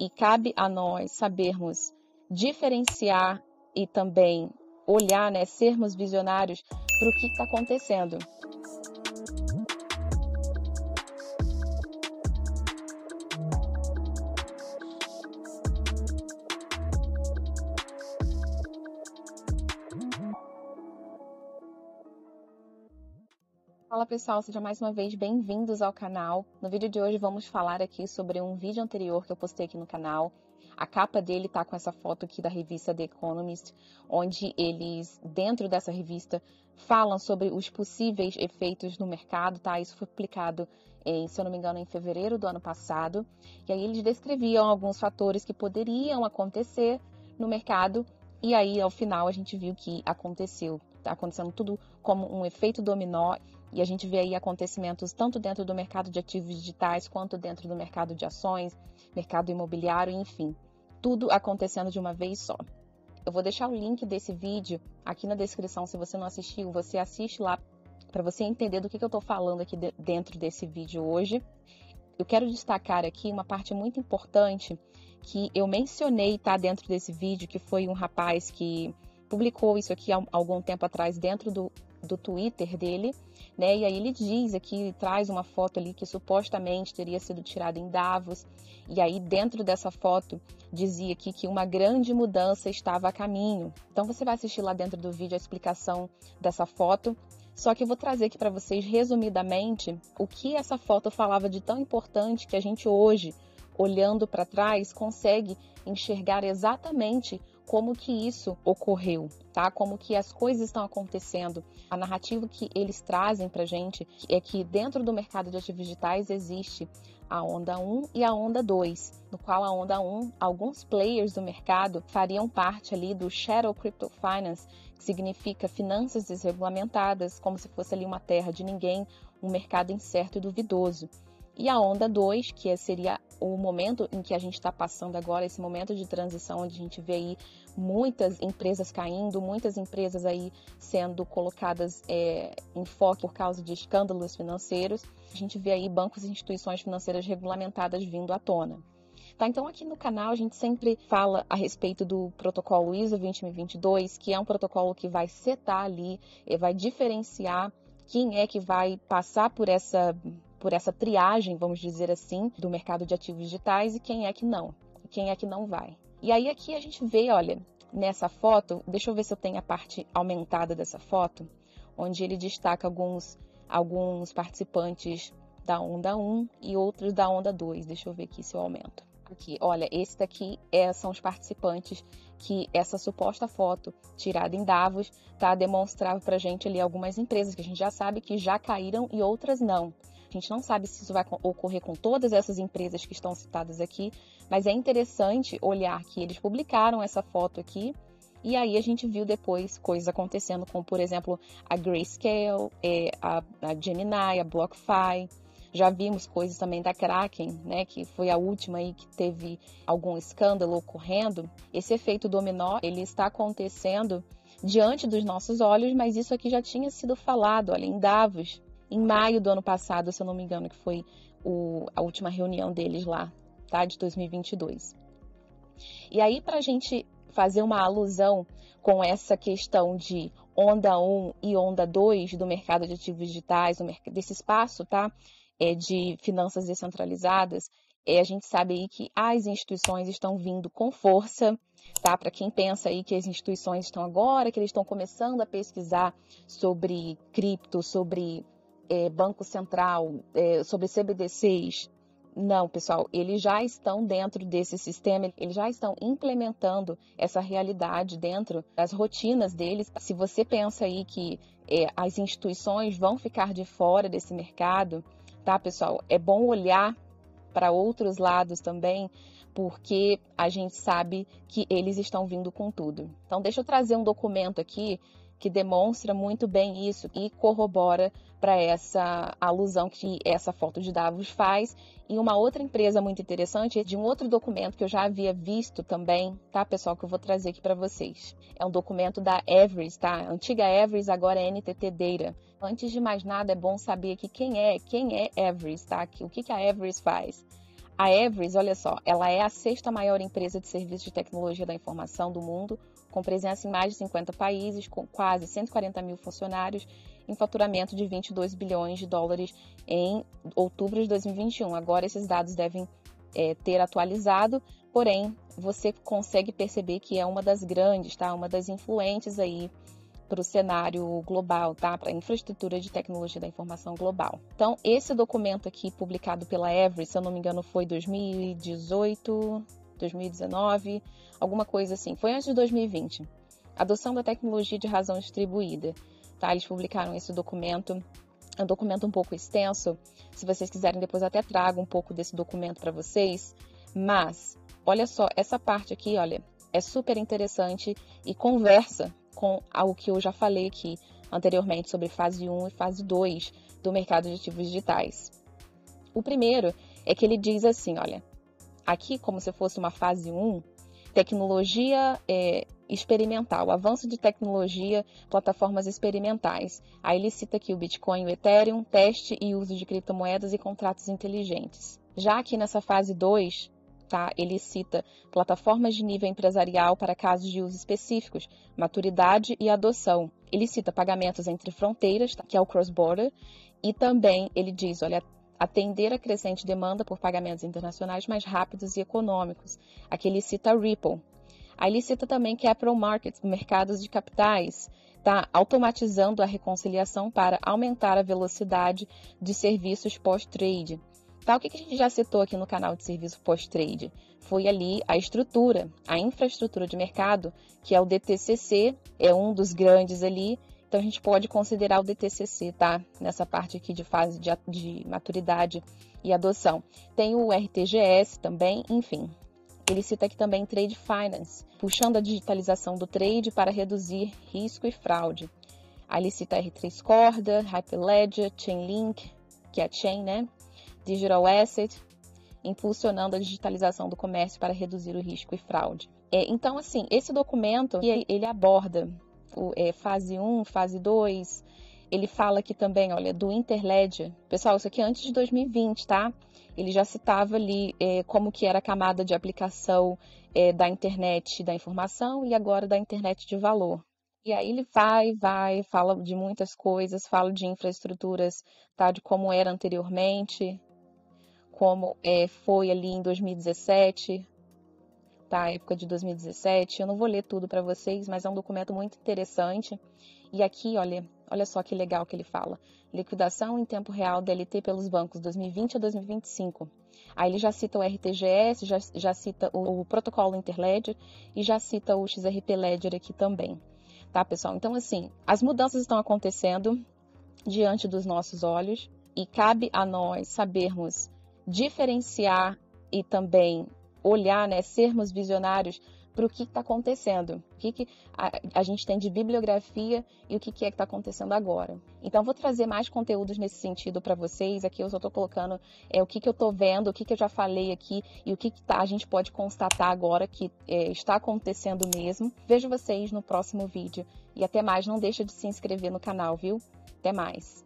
e cabe a nós sabermos diferenciar e também olhar, né, sermos visionários para o que está acontecendo. Olá pessoal, sejam mais uma vez bem-vindos ao canal. No vídeo de hoje vamos falar aqui sobre um vídeo anterior que eu postei aqui no canal. A capa dele tá com essa foto aqui da revista The Economist, onde eles, dentro dessa revista, falam sobre os possíveis efeitos no mercado, tá? Isso foi publicado, se eu não me engano, em fevereiro do ano passado. E aí eles descreviam alguns fatores que poderiam acontecer no mercado e aí ao final a gente viu que aconteceu. Tá acontecendo tudo como um efeito dominó. E a gente vê aí acontecimentos tanto dentro do mercado de ativos digitais, quanto dentro do mercado de ações, mercado imobiliário, enfim. Tudo acontecendo de uma vez só. Eu vou deixar o link desse vídeo aqui na descrição. Se você não assistiu, você assiste lá para você entender do que eu estou falando aqui dentro desse vídeo hoje. Eu quero destacar aqui uma parte muito importante que eu mencionei, tá, dentro desse vídeo, que foi um rapaz que publicou isso aqui há algum tempo atrás dentro do Twitter dele, né? E aí ele diz aqui, traz uma foto ali que supostamente teria sido tirada em Davos, e aí dentro dessa foto dizia aqui que uma grande mudança estava a caminho. Então você vai assistir lá dentro do vídeo a explicação dessa foto, só que eu vou trazer aqui para vocês resumidamente o que essa foto falava de tão importante que a gente hoje, olhando para trás, consegue enxergar exatamente como que isso ocorreu, tá? Como que as coisas estão acontecendo. A narrativa que eles trazem pra gente é que dentro do mercado de ativos digitais existe a onda 1 e a onda 2, no qual a onda 1, alguns players do mercado fariam parte ali do Shadow Crypto Finance, que significa finanças desregulamentadas, como se fosse ali uma terra de ninguém, um mercado incerto e duvidoso. E a onda 2, que seria o momento em que a gente está passando agora, esse momento de transição onde a gente vê aí muitas empresas caindo, muitas empresas aí sendo colocadas em foco por causa de escândalos financeiros. A gente vê aí bancos e instituições financeiras regulamentadas vindo à tona. Tá, então aqui no canal a gente sempre fala a respeito do protocolo ISO 2022, que é um protocolo que vai setar ali, vai diferenciar quem é que vai passar por essa triagem, vamos dizer assim, do mercado de ativos digitais e quem é que não vai. E aí aqui a gente vê, olha, nessa foto, deixa eu ver se eu tenho a parte aumentada dessa foto, onde ele destaca alguns participantes da onda 1 e outros da onda 2, deixa eu ver aqui se eu aumento. Aqui, olha, esse daqui são os participantes que essa suposta foto tirada em Davos, tá, demonstrava pra gente ali algumas empresas que a gente já sabe que já caíram e outras não. A gente não sabe se isso vai ocorrer com todas essas empresas que estão citadas aqui, mas é interessante olhar que eles publicaram essa foto aqui e aí a gente viu depois coisas acontecendo como, por exemplo, a Grayscale, a Gemini, a BlockFi. Já vimos coisas também da Kraken, né, que foi a última aí que teve algum escândalo ocorrendo. Esse efeito dominó, ele está acontecendo diante dos nossos olhos, mas isso aqui já tinha sido falado, olha, em Davos, em maio do ano passado, se eu não me engano, que foi a última reunião deles lá, tá, de 2022. E aí, para a gente fazer uma alusão com essa questão de onda 1 e onda 2 do mercado de ativos digitais, desse espaço, tá, de finanças descentralizadas, a gente sabe aí que as instituições estão vindo com força, tá? Para quem pensa aí que as instituições estão agora, que eles estão começando a pesquisar sobre cripto, sobre banco central, sobre CBDCs. Não, pessoal, eles já estão dentro desse sistema, eles já estão implementando essa realidade dentro das rotinas deles. Se você pensa aí que as instituições vão ficar de fora desse mercado, tá, pessoal? É bom olhar para outros lados também, porque a gente sabe que eles estão vindo com tudo. Então, deixa eu trazer um documento aqui que demonstra muito bem isso e corrobora para essa alusão que essa foto de Davos faz. E uma outra empresa muito interessante é de um outro documento que eu já havia visto também, tá, pessoal, que eu vou trazer aqui para vocês. É um documento da Everis, tá? Antiga Everis, agora é NTT Data. Antes de mais nada, é bom saber aqui quem é Everis, tá? O que a Everis faz? A Everis, olha só, ela é a 6ª maior empresa de serviços de tecnologia da informação do mundo, com presença em mais de 50 países, com quase 140 mil funcionários, em faturamento de 22 bilhões de dólares em outubro de 2021. Agora esses dados devem ter atualizado, porém você consegue perceber que é uma das grandes, tá? Uma das influentes aí para o cenário global, tá? Para a infraestrutura de tecnologia da informação global. Então, esse documento aqui, publicado pela Everis, se eu não me engano, foi 2018, 2019, alguma coisa assim. Foi antes de 2020. Adoção da tecnologia de razão distribuída, tá? Eles publicaram esse documento. É um documento um pouco extenso. Se vocês quiserem, depois até trago um pouco desse documento para vocês. Mas, olha só, essa parte aqui, olha, é super interessante e conversa com algo que eu já falei aqui anteriormente sobre fase 1 e fase 2 do mercado de ativos digitais. O primeiro é que ele diz assim, olha, aqui como se fosse uma fase 1, tecnologia experimental, avanço de tecnologia, plataformas experimentais. Aí ele cita aqui o Bitcoin, o Ethereum, teste e uso de criptomoedas e contratos inteligentes. Já aqui nessa fase 2, tá? Ele cita plataformas de nível empresarial para casos de uso específicos, maturidade e adoção. Ele cita pagamentos entre fronteiras, que é o cross-border, e também ele diz, olha, atender a crescente demanda por pagamentos internacionais mais rápidos e econômicos. Aqui ele cita Ripple. Aí ele cita também capital markets, mercados de capitais, tá? Automatizando a reconciliação para aumentar a velocidade de serviços pós-trade. Tá, o que a gente já citou aqui no canal de serviço pós-trade? Foi ali a estrutura, a infraestrutura de mercado, que é o DTCC, é um dos grandes ali. Então, a gente pode considerar o DTCC, tá? Nessa parte aqui de fase de maturidade e adoção. Tem o RTGS também, enfim. Ele cita aqui também Trade Finance, puxando a digitalização do trade para reduzir risco e fraude. Aí ele cita R3 Corda, Hyperledger, Chainlink, que é a Chain, né? Digital Asset, impulsionando a digitalização do comércio para reduzir o risco e fraude. Então, assim, esse documento, ele aborda fase 1, fase 2, ele fala aqui também, olha, do Interledger. Pessoal, isso aqui é antes de 2020, tá? Ele já citava ali como que era a camada de aplicação da internet da informação e agora da internet de valor. E aí ele fala de muitas coisas, fala de infraestruturas, tá? De como era anteriormente, como foi ali em 2017, tá? Época de 2017. Eu não vou ler tudo para vocês, mas é um documento muito interessante. E aqui, olha só que legal que ele fala. Liquidação em tempo real DLT pelos bancos 2020 a 2025. Aí ele já cita o RTGS, já cita o protocolo Interledger e já cita o XRP Ledger aqui também. Tá, pessoal? Então, assim, as mudanças estão acontecendo diante dos nossos olhos e cabe a nós sabermos diferenciar e também olhar, né, sermos visionários para o que está acontecendo, o que a gente tem de bibliografia e o que é que está acontecendo agora. Então, vou trazer mais conteúdos nesse sentido para vocês. Aqui eu só estou colocando o que eu estou vendo, o que eu já falei aqui e o que a gente pode constatar agora que está acontecendo mesmo. Vejo vocês no próximo vídeo e até mais. Não deixa de se inscrever no canal, viu? Até mais!